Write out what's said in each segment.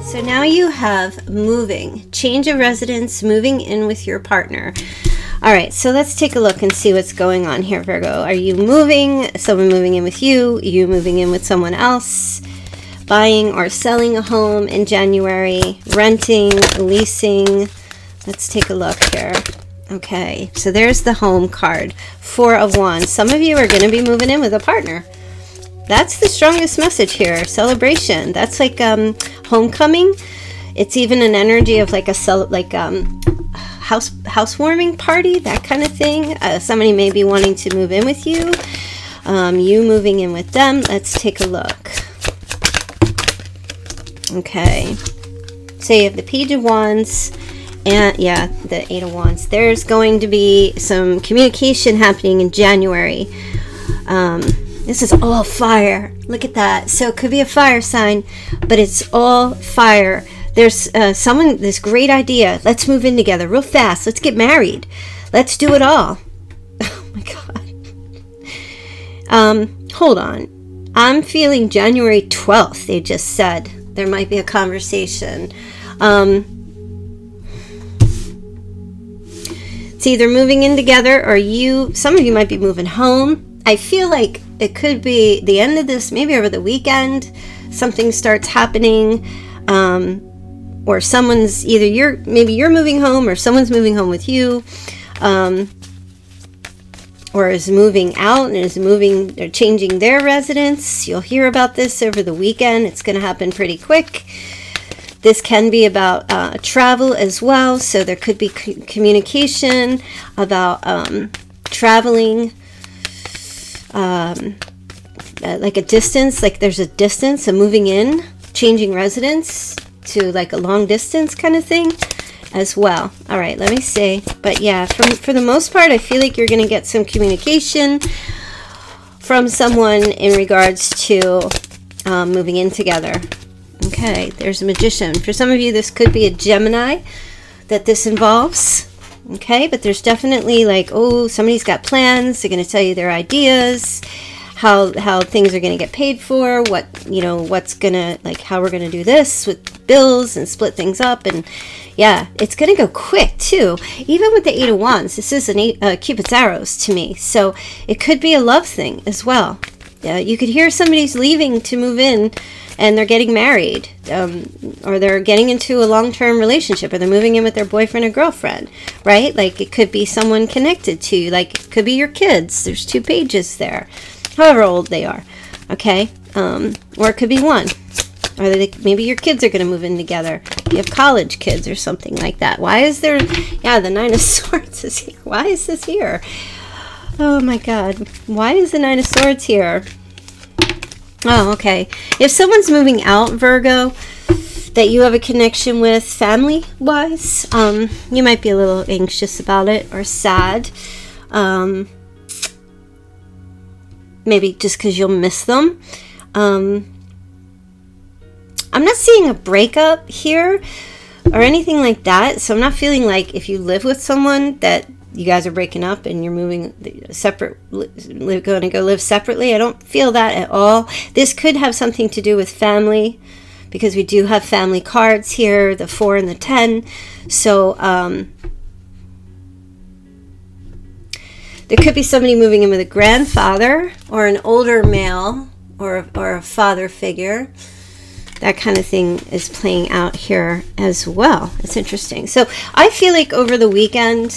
So now you have moving, change of residence, moving in with your partner. All right, so let's take a look and see what's going on here, Virgo. Are you moving, someone moving in with you, you moving in with someone else, buying or selling a home in January, renting, leasing? Let's take a look here. Okay, so there's the home card, Four of Wands. Some of you are going to be moving in with a partner. That's the strongest message here, celebration. That's like homecoming. It's even an energy of like a housewarming party, that kind of thing. Somebody may be wanting to move in with you, you moving in with them. Let's take a look. Okay, so you have the Page of Wands and yeah, the Eight of Wands. There's going to be some communication happening in January. This is all fire. Look at that. So it could be a fire sign, but it's all fire. There's someone, this great idea. Let's move in together real fast. Let's get married. Let's do it all. Oh my God. Hold on. I'm feeling January 12th, they just said. There might be a conversation. It's either moving in together or you, some of you might be moving home. I feel like it could be the end of this, maybe over the weekend, something starts happening, or someone's either maybe you're moving home or someone's moving home with you, or is moving out and is moving or changing their residence. You'll hear about this over the weekend. It's going to happen pretty quick. This can be about travel as well. So there could be communication about traveling. Like a distance, like there's a distance, a moving in, changing residence to like a long distance kind of thing as well. All right, let me see. But yeah, for the most part, I feel like you're going to get some communication from someone in regards to moving in together. Okay, there's a Magician. For some of you, this could be a Gemini that this involves. Okay, but there's definitely like, oh, somebody's got plans. They're going to tell you their ideas, how things are going to get paid for, what, you know, what's going to, like, how we're going to do this with bills and split things up. And yeah, it's going to go quick too. Even with the Eight of Wands, this is an Cupid's arrows to me. So it could be a love thing as well. You could hear somebody's leaving to move in and they're getting married, or they're getting into a long-term relationship, or they're moving in with their boyfriend or girlfriend, right? Like it could be someone connected to you, like it could be your kids. There's two pages there, however old they are, okay? Or it could be one, or maybe your kids are going to move in together. You have college kids or something like that. Why is there, yeah, the Nine of Swords is here. Why is this here? Oh my God, why is the Nine of Swords here? Oh, okay. If someone's moving out, Virgo, that you have a connection with family-wise, you might be a little anxious about it or sad. Maybe just because you'll miss them. I'm not seeing a breakup here or anything like that, so I'm not feeling like if you live with someone that you guys are breaking up and you're moving separate, going to go live separately. I don't feel that at all. This could have something to do with family, because we do have family cards here, the 4 and the 10. So there could be somebody moving in with a grandfather or an older male or a father figure. That kind of thing is playing out here as well. It's interesting. So I feel like over the weekend,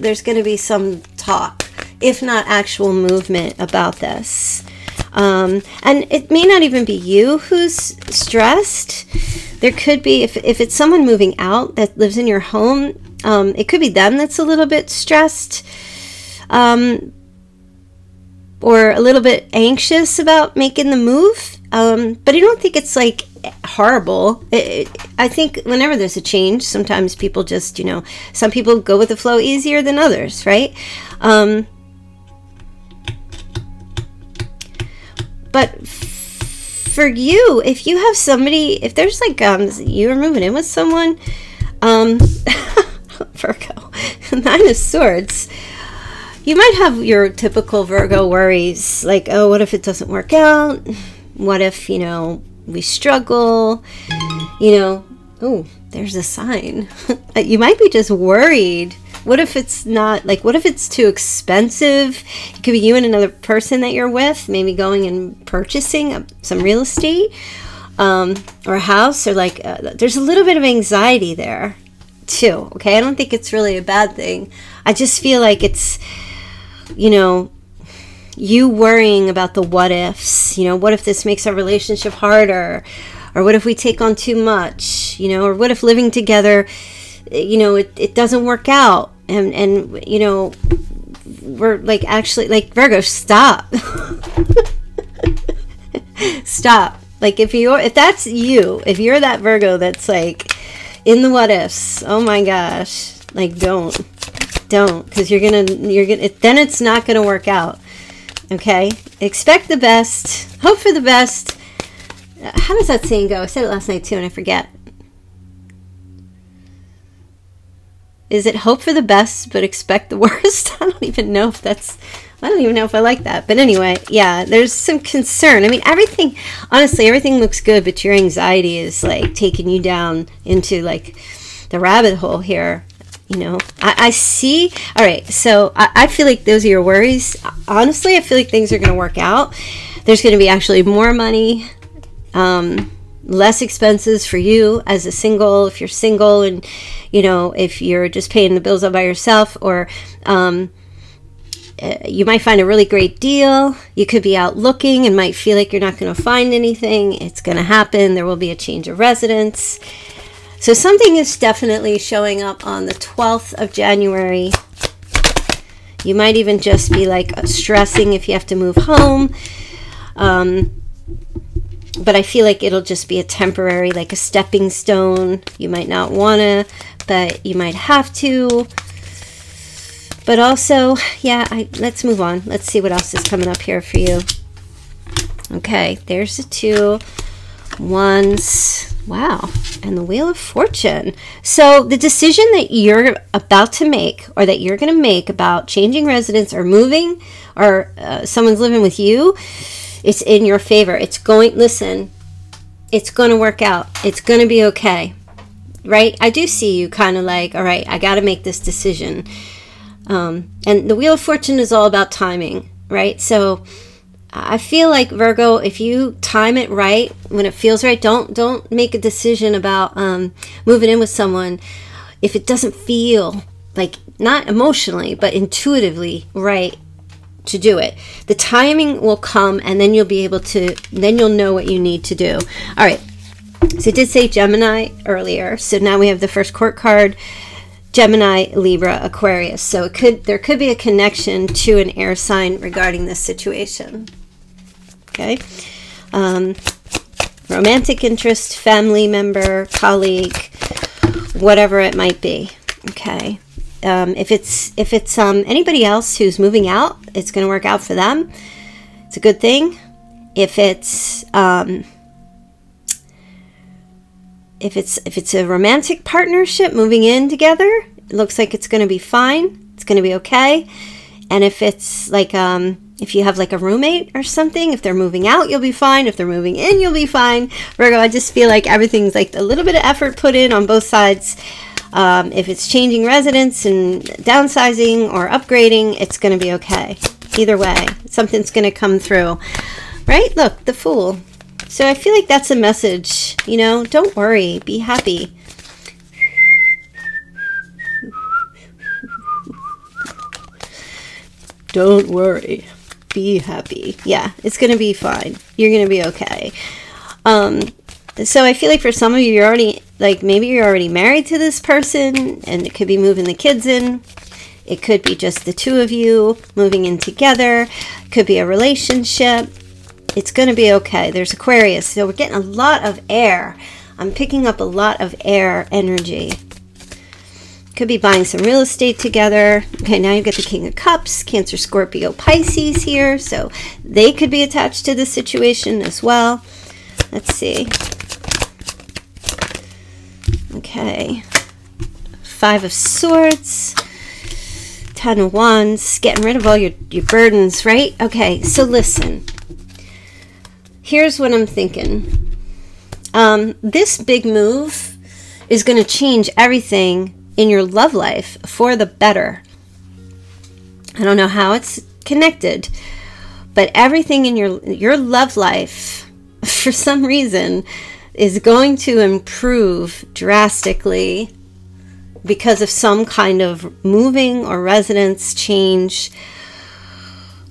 there's going to be some talk, if not actual movement, about this. And it may not even be you who's stressed. There could be, if it's someone moving out that lives in your home, it could be them that's a little bit stressed, or a little bit anxious about making the move. But I don't think it's like horrible. I think whenever there's a change, sometimes people just, you know, some people go with the flow easier than others, right? But for you, if you have somebody, if there's like, you're moving in with someone, Virgo, Nine of Swords, You might have your typical Virgo worries, like, oh, what if it doesn't work out? What if, you know, we struggle? You know, oh, there's a sign. You might be just worried. What if it's not, like, what if it's too expensive? It could be you and another person that you're with, maybe going and purchasing some real estate or a house, or like, there's a little bit of anxiety there too, okay? I don't think it's really a bad thing. I just feel like it's, you know, you worrying about the what ifs, you know, what if this makes our relationship harder? Or what if we take on too much, you know, or what if living together, you know, it doesn't work out, and you know, we're like, actually, like, Virgo, stop. Stop. Like, if that's you, if you're that Virgo that's like in the what ifs, oh my gosh, like, don't, because then it's not gonna work out, okay? Expect the best, hope for the best. How does that saying go? I said it last night too, and I forget. Is it hope for the best, but expect the worst? I don't even know if I like that. But anyway, yeah, there's some concern. I mean, everything, honestly, everything looks good, but your anxiety is like taking you down into like the rabbit hole here. You know, I see. All right. So I feel like those are your worries. Honestly, I feel like things are going to work out. There's going to be actually more money. Less expenses for you as a single, if you're single, and you know, if you're just paying the bills all by yourself, or you might find a really great deal. You could be out looking and might feel like you're not going to find anything. It's going to happen. There will be a change of residence. So something is definitely showing up on the 12th of January. You might even just be like stressing if you have to move home. But I feel like it'll just be a temporary, like a stepping stone. You might not want to, but you might have to. But also, yeah, let's move on. Let's see what else is coming up here for you. Okay, there's the 2 ones. Wow, and the Wheel of Fortune. So the decision that you're about to make, or that you're going to make about changing residence or moving, or someone's living with you, it's in your favor. Listen, it's going to work out. It's going to be okay, right? I do see you kind of like, all right, I got to make this decision. And the Wheel of Fortune is all about timing, right? So I feel like, Virgo, if you time it right, when it feels right, don't make a decision about moving in with someone if it doesn't feel like, not emotionally, but intuitively right to do it. The timing will come, and then you'll be able to, then you'll know what you need to do. All right, so it did say Gemini earlier, so now we have the first court card, Gemini, Libra, Aquarius. So it could, there could be a connection to an air sign regarding this situation, okay? Romantic interest, family member, colleague, whatever it might be, okay? If it's anybody else who's moving out, it's going to work out for them. It's a good thing. If it's a romantic partnership moving in together, it looks like it's going to be fine. It's going to be okay. And if it's like if you have like a roommate or something, if they're moving out, you'll be fine. If they're moving in, you'll be fine. Virgo, I just feel like everything's like a little bit of effort put in on both sides. If it's changing residence and downsizing or upgrading, it's going to be okay. Either way, something's going to come through, right? Look, the Fool. So I feel like that's a message, you know, don't worry, be happy. Don't worry, be happy. Yeah, it's going to be fine. You're going to be okay. So I feel like for some of you, you're already, like, maybe you're already married to this person, and it could be moving the kids in. It could be just the two of you moving in together. It could be a relationship. It's going to be okay. There's Aquarius. So we're getting a lot of air. I'm picking up a lot of air energy. Could be buying some real estate together. Okay, now you've got the King of Cups, Cancer, Scorpio, Pisces here. So they could be attached to this situation as well. Let's see. Okay, 5 of Swords, Ten of Wands, getting rid of all your burdens, right? Okay, so listen. Here's what I'm thinking. This big move is going to change everything in your love life for the better. I don't know how it's connected, but everything in your love life, for some reason, is going to improve drastically because of some kind of moving or resonance change,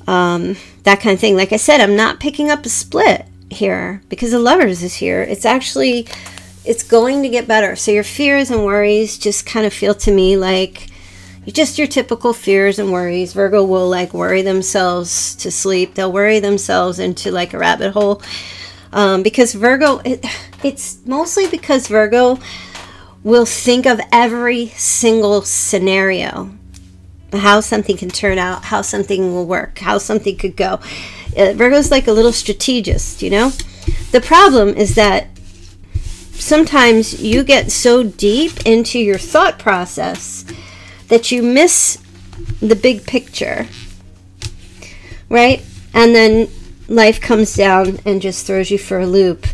that kind of thing. Like I said, I'm not picking up a split here because the Lovers is here. It's actually, it's going to get better. So your fears and worries just kind of feel to me like just your typical fears and worries. Virgo will like worry themselves to sleep. They'll worry themselves into like a rabbit hole. Because Virgo, it's mostly because Virgo will think of every single scenario, how something can turn out, how something will work, how something could go. Virgo's like a little strategist, you know? The problem is that sometimes you get so deep into your thought process that you miss the big picture, right? And then life comes down and just throws you for a loop,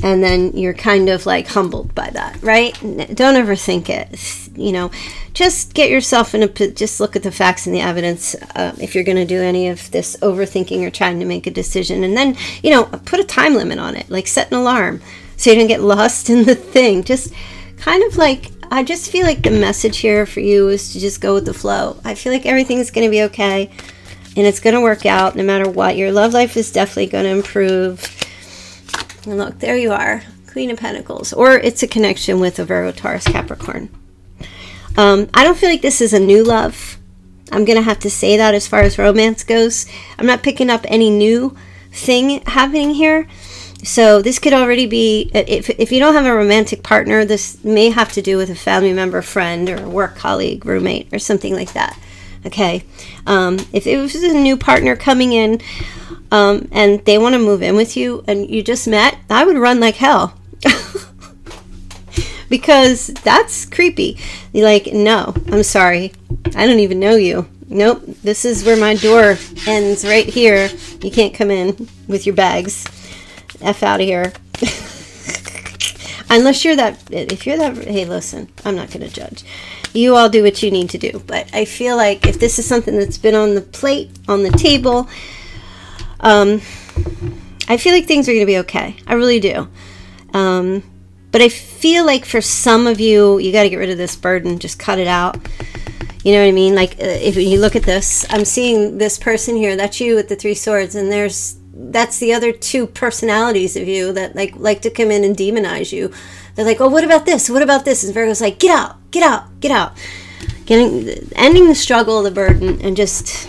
and then you're kind of like humbled by that, right? Don't overthink it, you know. Just get yourself in a, just look at the facts and the evidence if you're going to do any of this overthinking or trying to make a decision. And then, you know, put a time limit on it, like set an alarm so you don't get lost in the thing. Just kind of like, I just feel like the message here for you is to just go with the flow. I feel like everything's going to be okay. And it's going to work out no matter what. Your love life is definitely going to improve. And look, there you are. Queen of Pentacles. Or it's a connection with a Virgo, Taurus, Capricorn. I don't feel like this is a new love. I'm going to have to say that as far as romance goes. I'm not picking up any new thing happening here. So this could already be, if you don't have a romantic partner, this may have to do with a family member, friend, or work colleague, roommate, or something like that. Okay, if it was a new partner coming in and they want to move in with you and you just met, I would run like hell because that's creepy. You're like, no, I'm sorry. I don't even know you. Nope, this is where my door ends right here. You can't come in with your bags. F out of here. Unless you're that, if you're that, hey, listen, I'm not going to judge. You all do what you need to do. But I feel like if this is something that's been on the plate, on the table, I feel like things are going to be okay. I really do. But I feel like for some of you, you got to get rid of this burden. Just cut it out. You know what I mean? Like if you look at this, I'm seeing this person here. That's you with the three swords. And that's the other two personalities of you that like to come in and demonize you. They're like, oh, what about this? What about this? And Virgo's like, get out, get out, get out. Ending the struggle, the burden, and just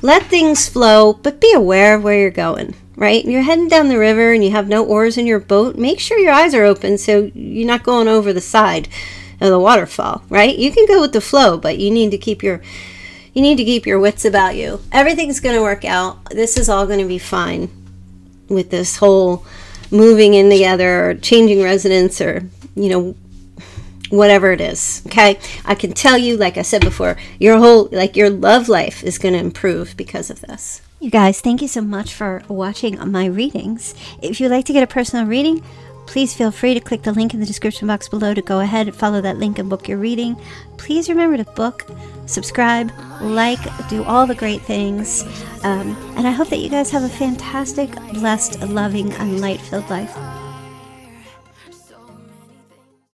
let things flow, but be aware of where you're going, right? You're heading down the river and you have no oars in your boat. Make sure your eyes are open so you're not going over the side of the waterfall, right? You can go with the flow, but you need to keep your wits about you. Everything's going to work out. This is all going to be fine with this whole moving in together or changing residence or, you know, whatever it is. Okay. I can tell you, like I said before, your whole, like your love life is going to improve because of this. You guys, thank you so much for watching my readings. If you'd like to get a personal reading, please feel free to click the link in the description box below to go ahead and follow that link and book your reading. Please remember to book, subscribe, like, do all the great things. And I hope that you guys have a fantastic, blessed, loving, and light-filled life.